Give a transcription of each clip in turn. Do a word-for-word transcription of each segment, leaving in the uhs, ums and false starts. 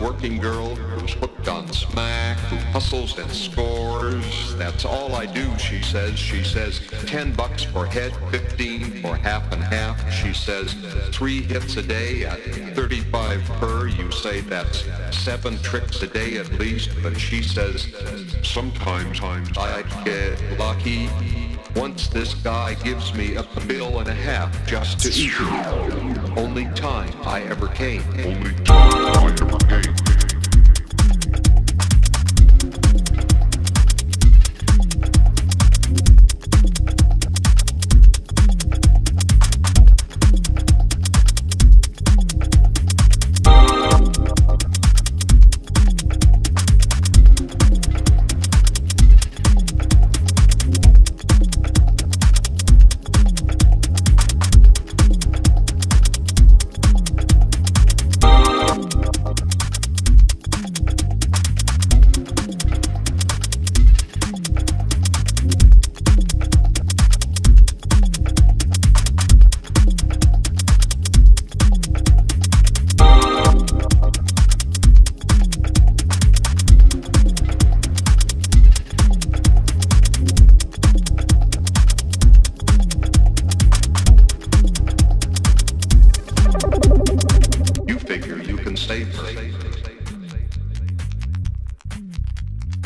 working girl who's hooked on smack, who hustles and scores. That's all I do, she says. She says, ten bucks per head, fifteen for half and half. She says, three hits a day at thirty-five per. You say that's seven tricks a day at least, but she says, sometimes I get lucky. Once this guy gives me a bill and a half just to eat. Only time I ever came. Only time I ever came.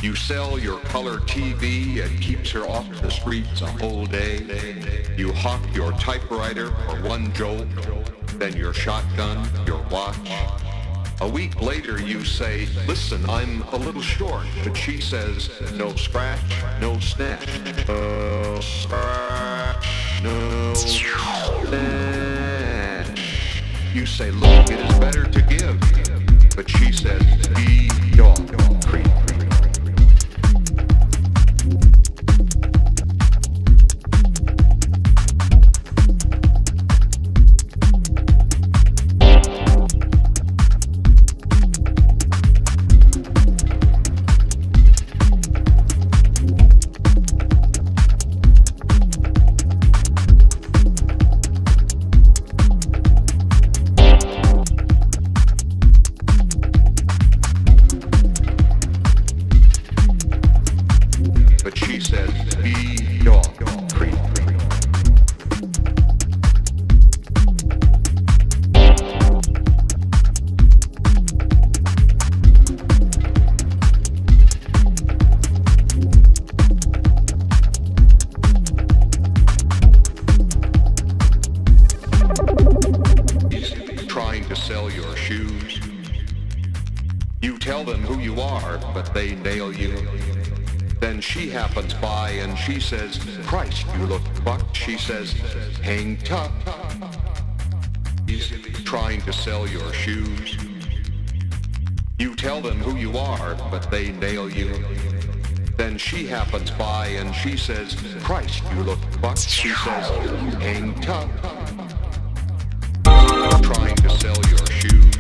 You sell your color T V, it keeps her off the streets a whole day. You hawk your typewriter for one jolt, then your shotgun, your watch. A week later you say, listen, I'm a little short, but she says, no scratch, no snatch. No scratch, no snatch. You say, look, it is better to give, but she says, be your creep. They nail you. Then she happens by and she says, Christ, you look bucked. She says, hang tough. He's trying to sell your shoes. You tell them who you are, but they nail you. Then she happens by and she says, Christ, you look bucked. She says, hang tough. Trying to sell your shoes.